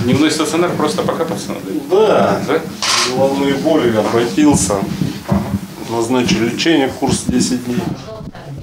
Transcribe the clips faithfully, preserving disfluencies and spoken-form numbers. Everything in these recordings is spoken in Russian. Дневной стационар, просто покопаться надо? Да, да? Головные боли, обратился, назначили лечение, курс десять дней.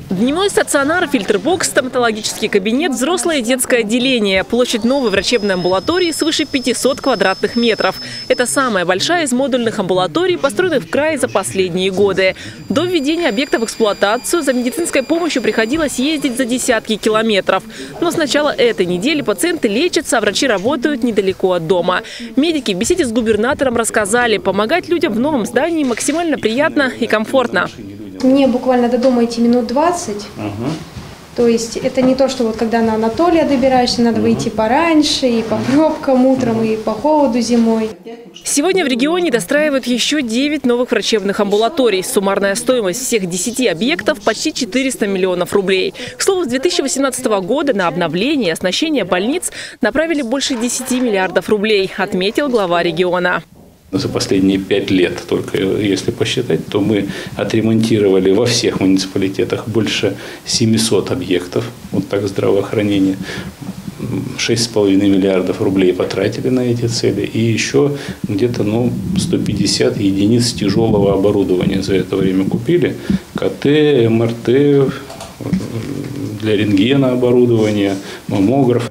Дневной стационар, фильтрбокс, стоматологический кабинет, взрослое и детское отделение. Площадь новой врачебной амбулатории свыше пятисот квадратных метров. Это самая большая из модульных амбулаторий, построенных в крае за последние годы. До введения объекта в эксплуатацию за медицинской помощью приходилось ездить за десятки километров. Но с начала этой недели пациенты лечатся, а врачи работают недалеко от дома. Медики в беседе с губернатором рассказали, помогать людям в новом здании максимально приятно и комфортно. Мне буквально до дома идти минут двадцать. Угу. То есть это не то, что вот когда на Анатолия добираешься, надо выйти пораньше, и по пробкам утром, и по холоду зимой. Сегодня в регионе достраивают еще девять новых врачебных амбулаторий. Суммарная стоимость всех десяти объектов – почти четыреста миллионов рублей. К слову, с две тысячи восемнадцатого года на обновление и оснащение больниц направили больше десяти миллиардов рублей, отметил глава региона. За последние пять лет, только если посчитать, то мы отремонтировали во всех муниципалитетах больше семисот объектов, вот так, здравоохранения. шесть с половиной миллиардов рублей потратили на эти цели. И еще где-то ну, сто пятьдесят единиц тяжелого оборудования за это время купили. КТ, МРТ, для рентгена оборудования, маммограф.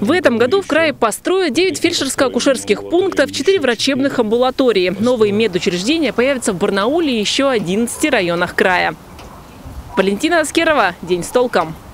В этом году в крае построят девять фельдшерско-акушерских пунктов, четыре врачебных амбулатории. Новые медучреждения появятся в Барнауле и еще одиннадцати районах края. Полина Аскерова, «День с толком».